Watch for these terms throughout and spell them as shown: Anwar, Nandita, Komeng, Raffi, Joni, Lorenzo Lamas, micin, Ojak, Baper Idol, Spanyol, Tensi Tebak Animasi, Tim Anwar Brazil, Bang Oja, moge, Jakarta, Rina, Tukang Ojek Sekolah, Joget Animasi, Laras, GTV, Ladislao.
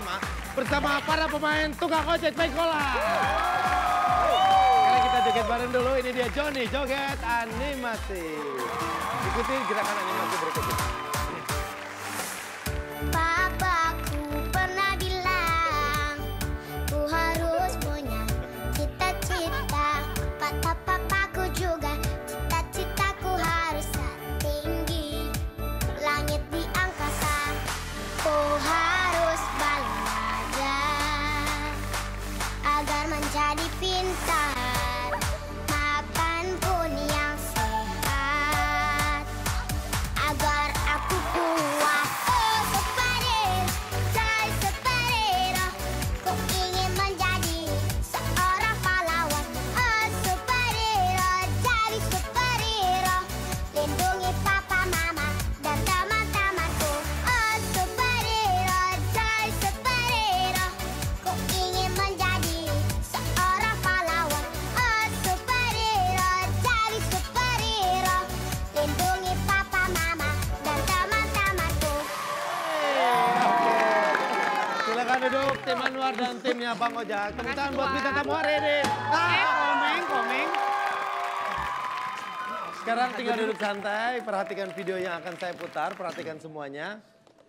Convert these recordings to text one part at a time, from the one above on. pertama bersama para pemain Tukang Ojek Sekolah. Sekarang kita joget bareng dulu, ini dia Joni joget animasi. Ikuti gerakan animasi berikutnya. Papaku pernah bilang, ku harus punya cita-cita. Kata papaku juga, cita-citaku harus setinggi langit di angkasa. Ku harus balik belajar agar menjadi pintar. Tim Anwar dan timnya Bang Oja. Tepuk tangan buat bintang tamu hari ini. Komeng. Sekarang tinggal duduk santai, perhatikan video yang akan saya putar, perhatikan semuanya.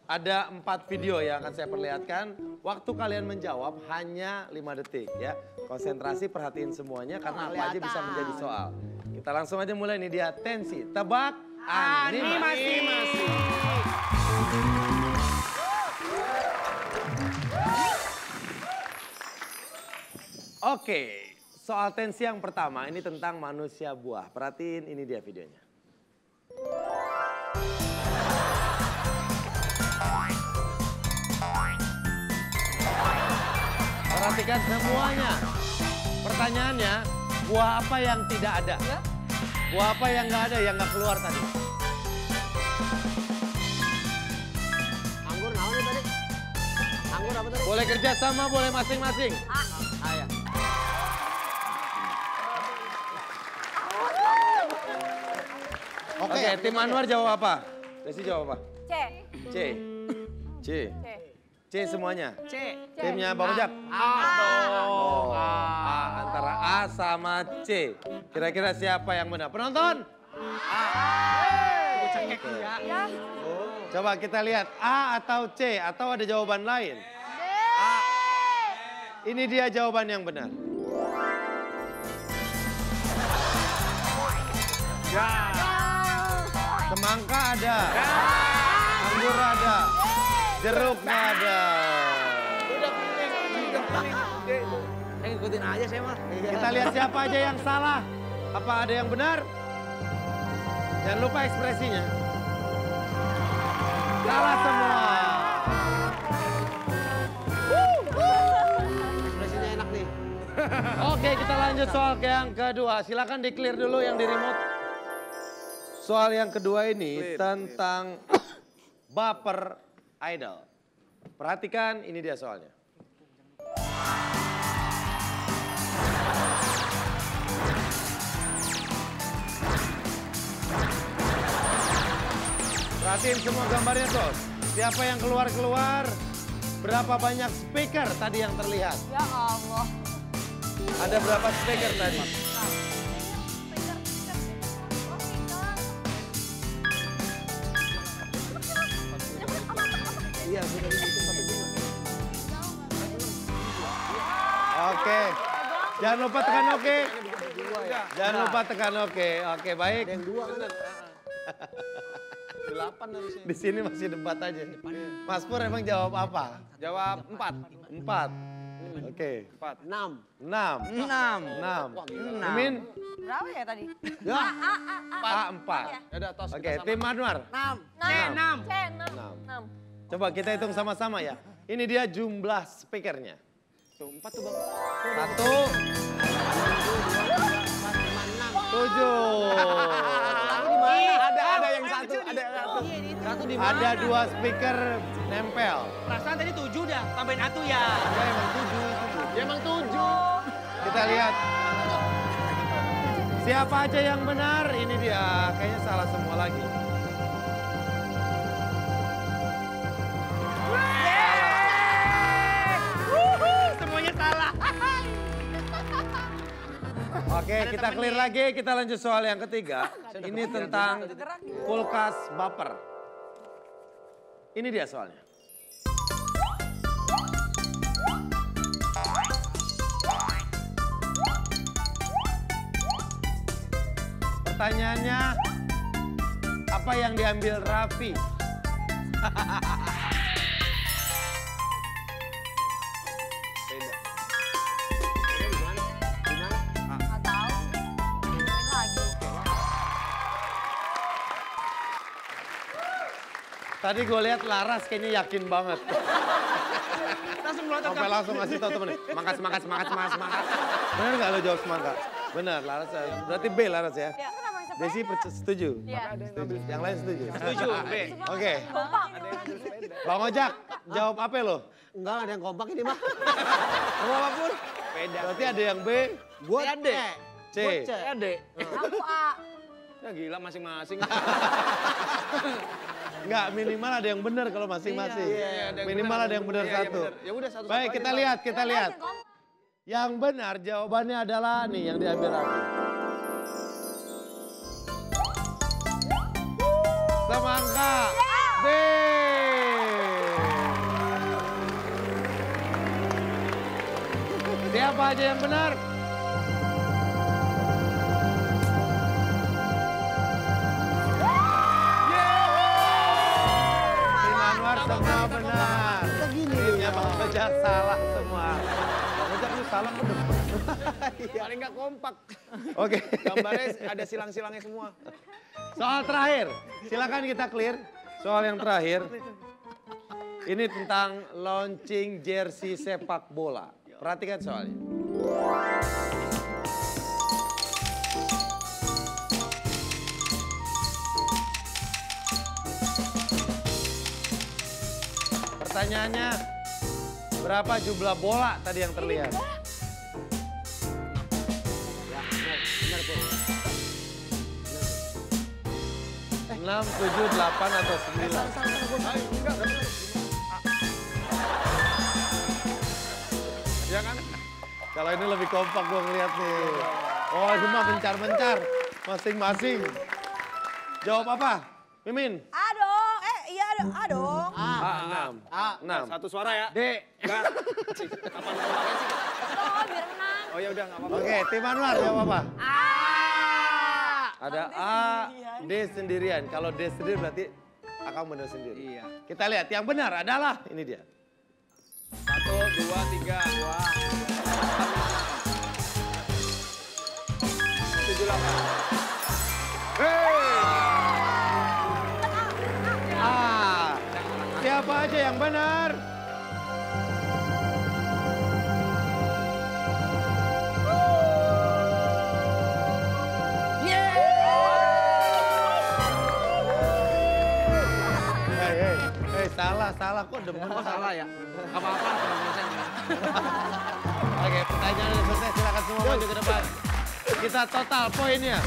Ada 4 video yang akan saya perlihatkan. Waktu kalian menjawab hanya 5 detik ya. Konsentrasi, perhatiin semuanya karena apa aja bisa menjadi soal. Kita langsung aja mulai, ini dia Tensi Tebak Animasi. Oke, soal tensi yang pertama ini tentang manusia buah. Perhatiin, ini dia videonya. Perhatikan semuanya. Pertanyaannya, buah apa yang tidak ada? Buah apa yang nggak ada, yang nggak keluar tadi? Anggur naon tadi? Anggur apa tadi? Boleh kerja sama, boleh masing-masing. Ayah. Oke, tim Anwar jawab apa? Desi jawab apa? C. C. C. C semuanya. C. Timnya Bang Ojak. A. Oh, A. Antara A sama C. Kira-kira siapa yang benar? Penonton? A. Coba kita lihat A atau C atau ada jawaban lain. A. Ini dia jawaban yang benar. Ya. Semangka ada, anggur ada, jeruk nggak ada. Udah ngikutin aja saya mah. Kita lihat siapa aja yang salah, apa ada yang benar. Jangan lupa ekspresinya. Salah semua. Ekspresinya enak nih. Oke, kita lanjut soal yang kedua. Silakan di clear dulu yang di remote. Soal yang kedua ini tentang Baper Idol. Perhatikan, ini dia soalnya. Perhatiin semua gambarnya tuh. Siapa yang keluar-keluar, berapa banyak speaker tadi yang terlihat? Ya Allah. Ada berapa speaker tadi? Oke, jangan lupa tekan oke. Jangan lupa tekan oke. Oke, baik. Yang 2 kan? 8 harusnya. Di sini masih debat aja. Mas Pur emang jawab apa? Jawab 4. 4. Oke. 6. Amin. Berapa ya tadi? A 4. Oke, tim Anwar. 6. Coba kita hitung sama-sama ya. Ini dia jumlah speakernya. Tuh, 4 tuh Bang. 1, 2, 3, 4, 5, 6, 7. Ada yang 1, ada yang 1. Ada 2 speaker nempel. Perasaan tadi 7 dah, tambahin 1 ya. Ya emang 7. Ya emang 7. Kita lihat. Siapa aja yang benar? Ini dia, kayaknya salah semua lagi. Salah. Oke, kita clear lagi. Kita lanjut soal yang ketiga. Ini tentang kulkas baper. Ini dia soalnya. Pertanyaannya, apa yang diambil Raffi? Tadi gue lihat Laras kayaknya yakin banget. Langsung ngasih tau temennya, semangat. Bener gak lo jawab semangat? Bener, Laras. Berarti B Laras ya? Ya, kenapa bisa B? Desi setuju? Ya. Setuju. Yang lain setuju? Setuju, B. Oke. Kompak. Bang Ojak, jawab apa lo? Enggak ada yang kompak ini mah. Sama apapun. Beda. Berarti ada yang B, gue D. C. Gue D. Aku A. Ya gila masing-masing. Enggak, minimal ada yang benar kalau masing-masing. Iya, minimal ada yang benar satu. Ya udah satu. Baik, kita lihat, Yang benar jawabannya adalah nih yang diambil aku. Semangka. B. Siapa aja yang benar? Semua benar. Timnya Bang Oja salah semua. Bang Oja lu salah ke depan. Paling nggak kompak. Oke. Gambarnya ada silang-silangnya semua. Soal terakhir. Silakan kita clear. Soal yang terakhir. Ini tentang launching jersey sepak bola. Perhatikan soalnya. Pertanyaannya, berapa jumlah bola tadi yang terlihat? Ya, benar, Bu. 6, 7, 8, atau 9? Ya kan? Kalau ini lebih kompak gue ngeliat nih. Oh, ini mah mencar-mencar. Masing-masing. Jawab apa? Mimin? A dong. A, 6. Satu suara ya. D. Enggak. Apa namanya sih? Oh, biar menang. Oh, ya udah enggak apa-apa. Oke, Tim Anwar jawab apa? A. Ada A, D sendirian. Kalau D sendiri berarti akan benar sendiri. Iya. Kita lihat yang benar adalah ini dia. 1, 2, 3, 2, 4, 5, 6, 7, 8. Hei! Siapa aja yang benar? Yeah. Hey, salah kok demen kok salah ya? Apa-apa teman-teman. Oke, pertanyaan udah selesai, silakan semua maju ke depan. Kita total poinnya.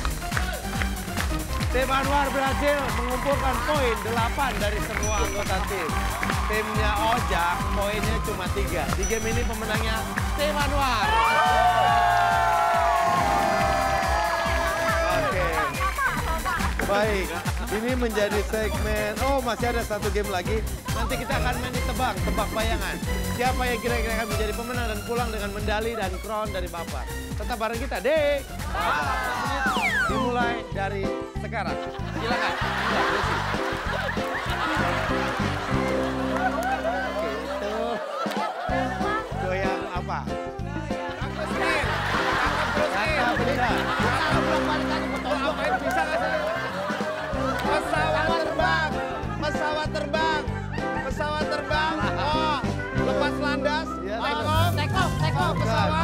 Tim Anwar Brazil mengumpulkan poin 8 dari semua anggota tim. Timnya Ojak poinnya cuma 3. Di game ini pemenangnya Tim Anwar. Oke. Baik, ini menjadi segmen. Oh, masih ada satu game lagi. Nanti kita akan main di tebak bayangan. Siapa yang kira-kira akan menjadi pemenang dan pulang dengan medali dan crown dari Bapak. Tetap bareng kita, Dek. Dimulai dari sekarang. Silakan. Itu goyang apa? Tangkap sendiri. Tangkap benda. Bisa nggak sih? Pesawat terbang. Pesawat terbang. Oh, lepas landas. Take off. Pesawat.